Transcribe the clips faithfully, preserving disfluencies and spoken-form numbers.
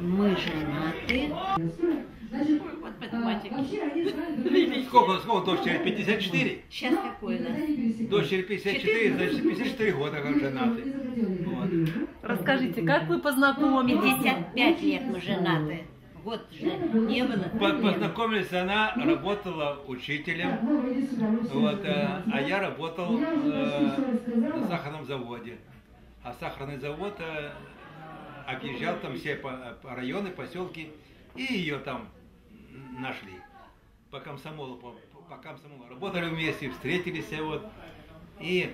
Мы женаты. Вот математики. Сколько, сколько дочери? пятьдесят четыре? Сейчас какой у нас? Дочери пятьдесят четыре, значит пятьдесят четыре года как женаты. Вот. Расскажите, как вы познакомились? пятьдесят пять лет мы женаты. Вот же не было. Познакомились, она работала учителем, вот, а я работал на сахарном заводе. А сахарный завод объезжал там все районы, поселки, и ее там нашли. По комсомолу, по, по комсомолу работали вместе, встретились вот, и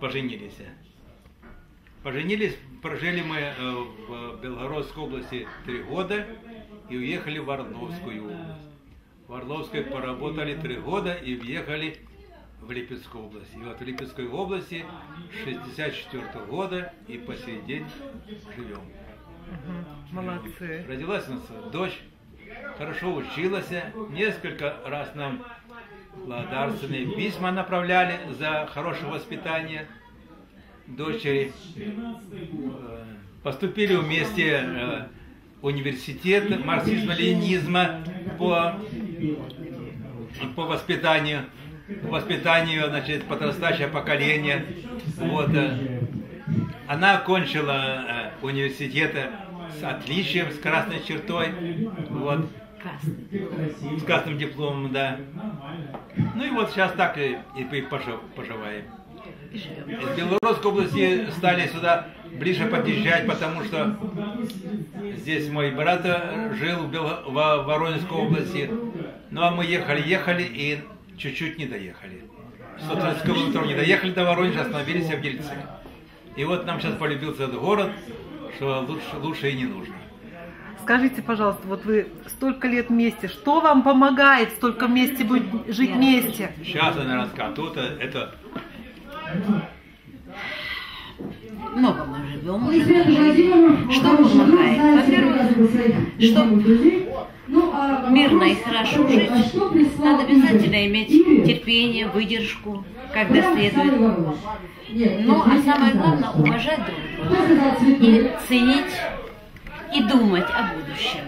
поженились. Поженились, прожили мы в Белгородской области три года и уехали в Орловскую область. В Орловской поработали три года и въехали в Липецкую область. И вот в Липецкой области с шестьдесят четвёртого года и по сей день живем. Молодцы. Родилась у нас дочь, хорошо училась, несколько раз нам благодарственные письма направляли за хорошее воспитание дочери. Поступили вместе в университет марксизма-ленинизма по, по воспитанию, воспитанию значит, подрастающего поколения. Вот. Она окончила университет с отличием, с красной чертой. Вот. С красным дипломом, да. Ну и вот сейчас так и, и поживаем. Из Белгородской области стали сюда ближе подъезжать, потому что здесь мой брат жил в, Бел... в Воронежской области. Ну а мы ехали-ехали и чуть-чуть не доехали. сто тридцать километров не доехали до Воронежа, остановились в Геленджике. И вот нам сейчас полюбился этот город, что лучше, лучше и не нужно. Скажите, пожалуйста, вот вы столько лет вместе, что вам помогает столько вместе быть, жить вместе? Сейчас, наверное, расскажу. Тут это... Много мы живем, мы живем. Что помогает? Во-первых, чтобы мирно и хорошо жить, надо обязательно иметь терпение, выдержку, когда следует. Ну, а самое главное, уважать друг друга и ценить, и думать о будущем.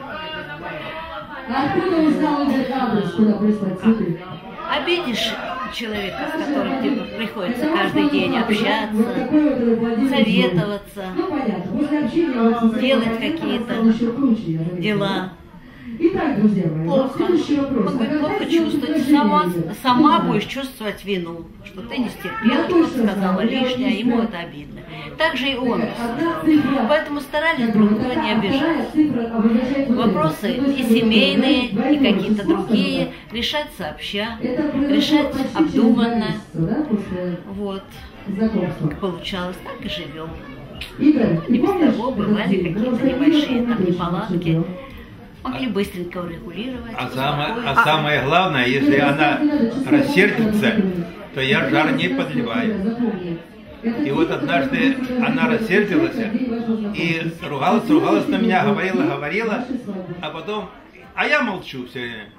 Обидишь человека, с которым тебе приходится каждый день общаться, советоваться, делать какие-то дела. Плохо. Он будет плохо чувствовать. Сама, сама будешь чувствовать вину, что ты не стерпела, что сказала лишнее, ему это обидно. Так же и он. Поэтому старались друг друга не обижать. Вопросы и семейные, и какие-то другие решать сообща, решать обдуманно. Вот. Как получалось, так и живем. И без того бывали какие-то небольшие там неполадки. Могли быстренько урегулировать. А, самое, а самое главное, если она рассердится, то я жар не подливаю. И вот однажды она рассердилась и ругалась, ругалась на меня, говорила, говорила, а потом, а я молчу все время.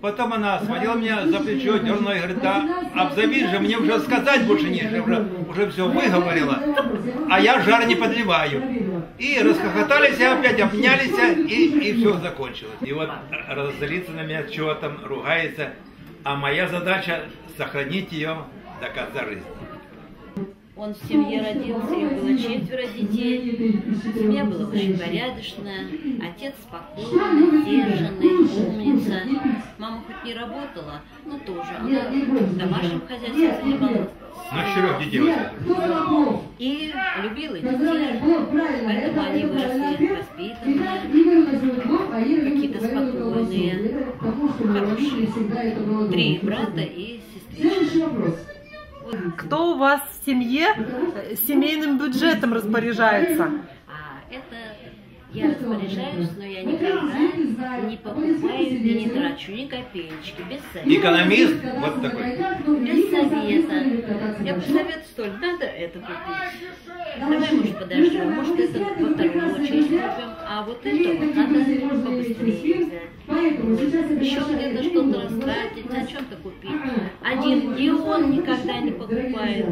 Потом она схватила меня за плечо, дернула и говорит, да, обзовись же, мне уже сказать больше нечего, уже, уже все выговорила, а я жар не подливаю. И расхохотались, опять обнялись, и, и все закончилось. И вот разозлится на меня, чего там ругается, а моя задача сохранить ее до конца жизни. Он в семье родился, и было четверо детей. Семья была очень порядочная, отец спокойный, сдержанный, умница. Мама хоть не работала, но тоже она домашним хозяйством занималась. На четырех детей воспитывала. И любила детей, поэтому они выросли воспитанные, какие-то спокойные, хорошие. Три брата и сестрички. Кто у вас в семье семейным бюджетом распоряжается? А, это я распоряжаюсь, но я никогда не покупаю и не трачу ни копеечки, без совета. Экономист? Вот такой. Без совета. Я посоветую столько, надо это купить. Давай, может, подождем, может, это во вторую очередь купим, а вот это вот надо побыстрее взять. Еще где-то что-то растратить, на чем-то купить. Один, и он никогда не покупает.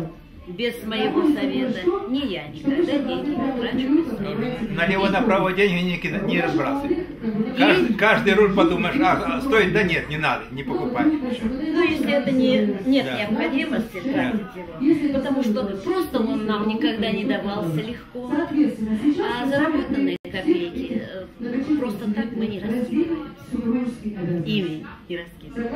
без моего совета. Ни я никогда деньги не трачу без совета. Налево-направо деньги не кидать, не разбрасывай. Каждый, каждый руль подумаешь, а стоит, да нет, не надо, не покупай. Ну, если это не, нет да. необходимости тратить да. его, потому что просто он нам никогда не давался легко, а заработанные копейки просто так мы не раскидываем. Ими не раскидываем.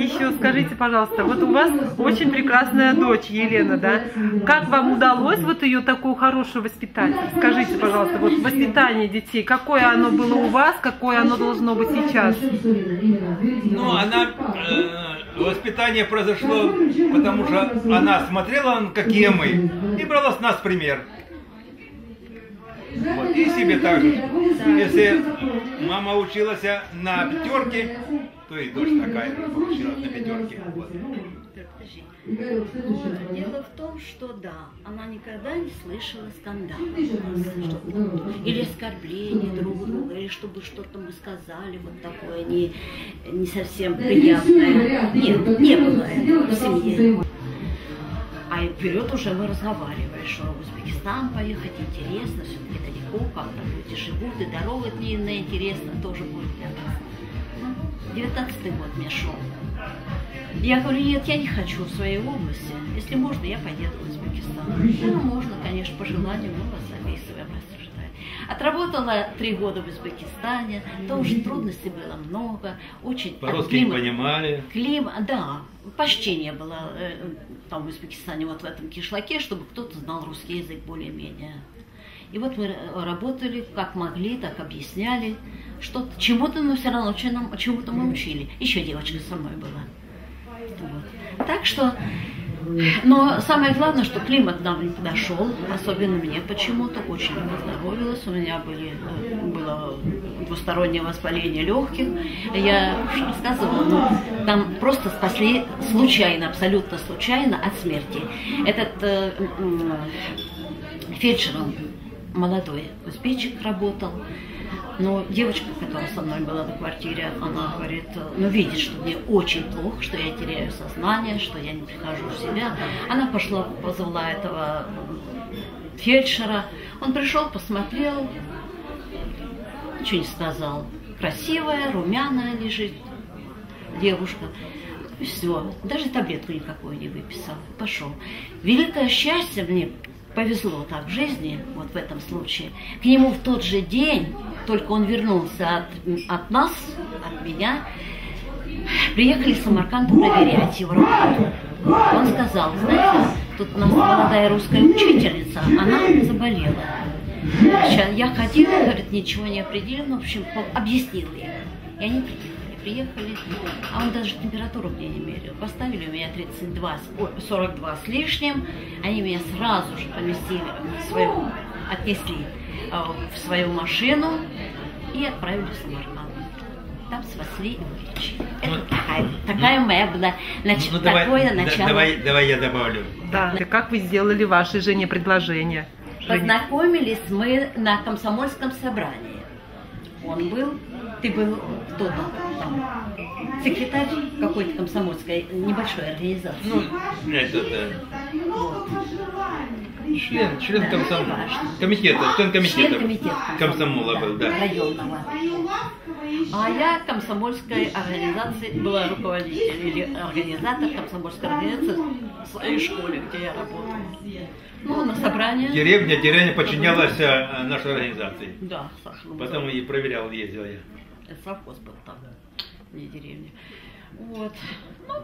Еще скажите, пожалуйста, вот у вас очень прекрасная дочь Елена, да? Как вам удалось вот ее такую хорошую воспитать? Скажите, пожалуйста, вот воспитание детей, какое оно было у вас, какое оно должно быть сейчас? Ну, она... Э, воспитание произошло, потому что она смотрела, какие мы, и брала с нас пример. Вот. И себе так же. Если мама училась на пятерке, то и дочь такая получилась на пятерке. Вот. Дело в том, что да, она никогда не слышала скандала или оскорбления друг друга, или чтобы что-то мы сказали вот такое не, не совсем приятное. Нет, не было этого в семье. А вперед уже мы разговаривали, что в Узбекистан поехать интересно, все-таки далеко, как-то люди живут, и дорога длинная, интересно, тоже будет для нас. девятнадцатый год мне шел. Я говорю, нет, я не хочу в своей области. Если можно, я поеду в Узбекистан. Ну, можно, конечно, по желанию, мы вас записываем, вас ожидаем. Отработала три года в Узбекистане, тоже трудностей было много. Очень... По-русски не понимали. Климат, да, почти не было э, там в Узбекистане, вот в этом кишлаке, чтобы кто-то знал русский язык более-менее. И вот мы работали, как могли, так объясняли, что чему-то, но все равно чему-то мы учили. Еще девочка со мной была. Вот. Так что, но самое главное, что климат нам не подошел, особенно мне почему-то, очень не поздоровилось, у меня были, было двустороннее воспаление легких, я уже рассказывала, но там просто спасли случайно, абсолютно случайно от смерти. Этот э, э, фельдшер, он молодой узбечик работал. Но девочка, которая со мной была на квартире, она говорит, ну видит, что мне очень плохо, что я теряю сознание, что я не прихожу в себя. Она пошла, позвала этого фельдшера. Он пришел, посмотрел, ничего не сказал. Красивая, румяная лежит девушка. И все, даже таблетку никакую не выписал. Пошел. Великое счастье мне повезло так в жизни, вот в этом случае. К нему в тот же день, только он вернулся от, от нас, от меня, приехали в Самарканд проверять его работу. Он сказал, знаете, тут у нас молодая русская учительница, она заболела. Я ходила, говорит, ничего не определила, но, в общем, объяснила ей. И они приехали, а он даже температуру мне не мерил. Поставили у меня тридцать два, сорок два с лишним, они меня сразу же поместили, в свою, отнесли в свою машину и отправили в Самарканд. Там спасли и вылечили. Это ну, такая, такая ну, моя была, значит, ну, такое давай, начало. Давай, давай я добавлю. Да. Как вы сделали вашей жене предложение? Познакомились мы на комсомольском собрании. Он был, ты был кто там, там секретарь какой-то комсомольской небольшой организации. Ну, это да. Вот. Член, член да, комсомола. Комитета, член комитета. Член комитета комсомола, комсомола был, да. Районного. А я комсомольской организации была руководитель или организатор комсомольской организации в своей школе, где я работала. Ну, на собрание. Деревня, деревня подчинялась нашей организации. Да, Саша. Потом и проверял, ездила я. Это совхоз был там, не деревня. Вот.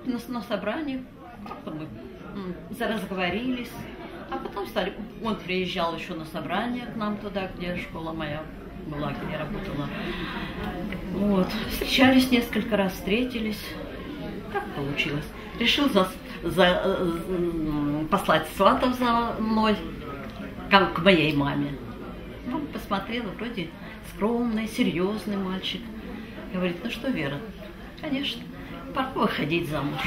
Ну, на, на собрании как-то мы разговорились. А потом стали, он приезжал еще на собрание к нам туда, где школа моя была, где я работала. Вот. Встречались несколько раз, встретились. Как получилось? Решил за, за, послать сватов за мной, как к моей маме. Ну, посмотрела, вроде скромный, серьезный мальчик. Говорит, ну что, Вера, конечно, пора выходить замуж.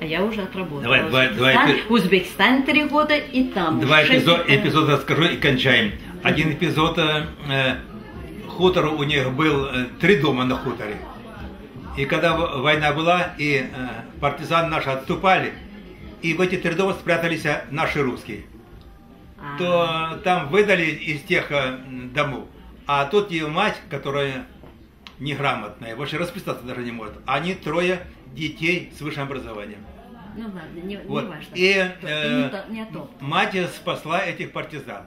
А я уже отработала. Давай, Узбекистан, давай, давай. Узбекистан три года и там. Два эпизода, эпизод расскажу и кончаем. Один эпизод, э, хутор у них был, э, три дома на хуторе. И когда война была, и э, партизаны наши отступали, и в эти три дома спрятались наши русские. А-а-а. То там выдали из тех домов. А тут ее мать, которая неграмотная, вообще расписаться даже не может. Они трое детей с высшим образованием. Ну ладно, не, вот. не важно. И э, не то, не то. мать спасла этих партизан.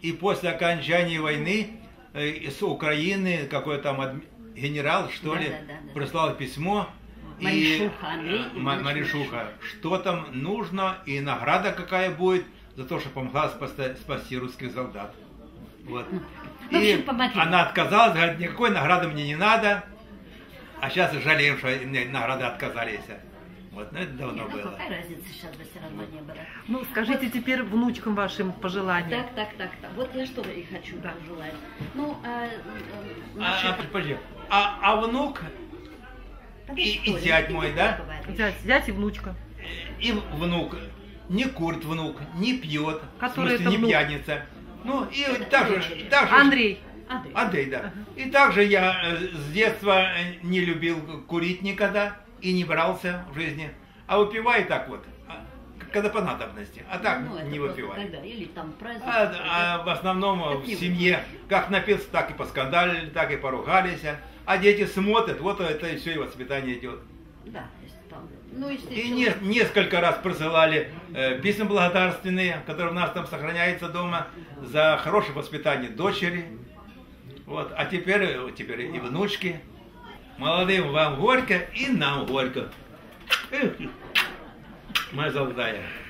И после окончания войны э, с Украины какой-то там адми... генерал, что да, ли, да, да, да. прислал письмо. Маришуха, Андрей, и, Маришуха, что там нужно и награда какая будет за то, что помогла спасти, спасти русских солдат. Вот. Ну, и общем, она отказалась, говорит, никакой награды мне не надо. А сейчас жалеем, что мне награды отказались. Вот, ну это давно Нет, ну, было. Какая разница, сейчас бы все равно не было. Ну, скажите вот. теперь внучкам вашим пожелания. Так, так, так, так. Вот я что и хочу да. пожелать. Ну, а, наши... а, а, а внук и, и зять мой, да? Зять, зять и внучка. И внук. Не курит внук, не пьет, Который в смысле, не внук? пьяница. Ну, и также... Так Андрей. Андрей. Андрей, да. Ага. И также я с детства не любил курить никогда и не брался в жизни. А выпиваю так вот, когда по надобности. А так ну, не выпиваю. Или там праздник, а, а в основном Какие в семье, вы? как напился, так и поскандалили, так и поругались. А дети смотрят, вот это и все, и воспитание идет. Да. Ну, и не, несколько раз присылали э, письма благодарственные, которые у нас там сохраняются дома, за хорошее воспитание дочери. Вот. А теперь, теперь и внучки. Молодым вам горько и нам горько. Эх, моя золотая.